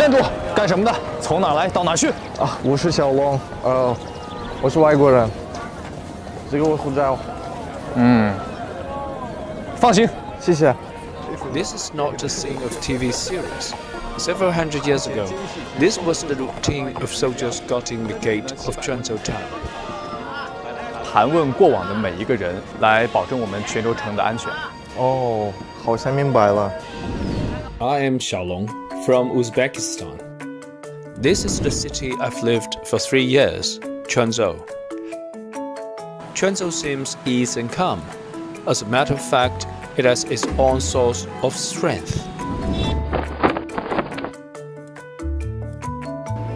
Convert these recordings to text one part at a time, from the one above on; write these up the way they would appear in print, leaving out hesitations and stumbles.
站住！干什么的？从哪来到哪去？啊，我是小龙，我是外国人，这个我护照。嗯，放心，谢谢。This is not a thing of TV series. Several hundred years ago, this was the routine of soldiers guarding the gate of Quanzhou town. 盘问过往的每一个人，来保证我们泉州城的安全。哦，好像明白了。I am Xiaolong from Uzbekistan. This is the city I've lived for 3 years, Quanzhou. Quanzhou seems easy and calm. As a matter of fact, it has its own source of strength.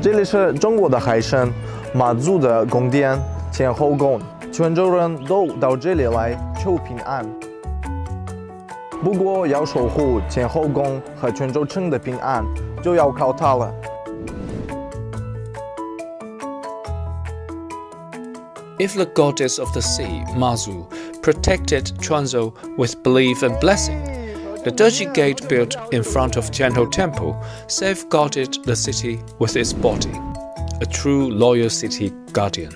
这里是中国的海参，马祖的宫殿、前后宫，泉州人都到这里来求平安。不过要守护前后宫和泉州城的平安，就要靠它了。If the goddess of the sea, Mazu, protected Quanzhou with belief and blessing, the Deji Gate built in front of Tianhou Temple safeguarded the city with its body, a true loyal city guardian.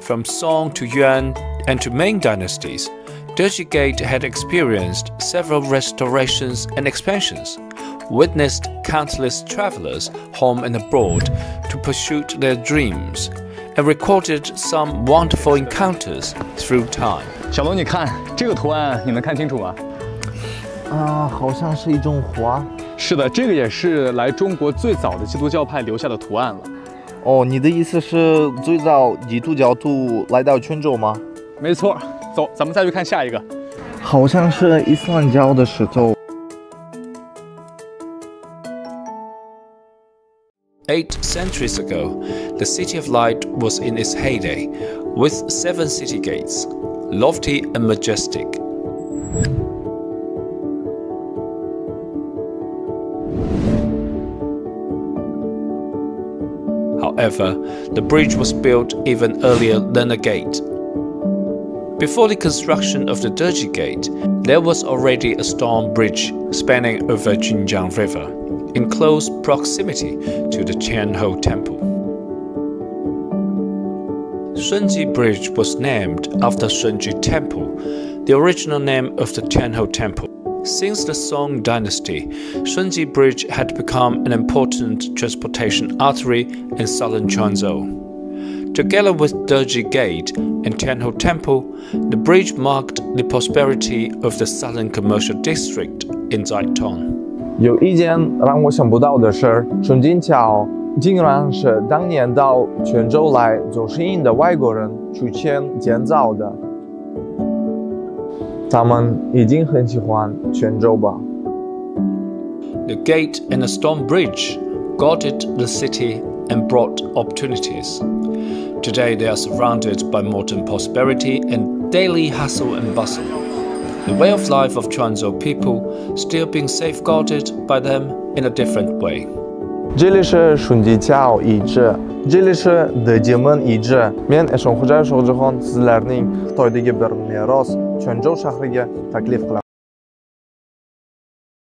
From Song to Yuan and to Ming dynasties, Deji Gate had experienced several restorations and expansions, witnessed countless travelers home and abroad to pursue their dreams, and recorded some wonderful encounters through time. 小龙，你看这个图案，你能看清楚吗？啊，好像是一种花。是的，这个也是来中国最早的基督教派留下的图案了。哦，你的意思是最早基督教徒来到泉州吗？没错，走，咱们再去看下一个。好像是伊斯兰教的石头。8 centuries ago, the City of Light was in its heyday, with 7 city gates, lofty and majestic. However, the bridge was built even earlier than the gate. Before the construction of the Deji Gate, there was already a stone bridge spanning over Jinjiang River, in close proximity to the Tianhou Temple. Shunji Bridge was named after Shunji Temple, the original name of the Tianhou Temple. Since the Song Dynasty, Shunji Bridge had become an important transportation artery in southern Quanzhou. Together with Deji Gate and Tianhou Temple, the bridge marked the prosperity of the southern commercial district in Zaitong. 有一件让我想不到的事，顺金桥竟然是当年到泉州来做生意的外国人出钱建造的。他们已经很喜欢泉州吧。The gate and a stone bridge guarded the city and brought opportunities. Today they are surrounded by modern prosperity and daily hustle and bustle. The way of life of Quanzhou people still being safeguarded by them in a different way. 这里是 Shunjiqiao Yizhi, 这里是 Dejimen Yizhi. Men Esonxo'ja Sho'jaxon sizlarning Toydagi bir meros Quanzhou shahriga taklif qilaman.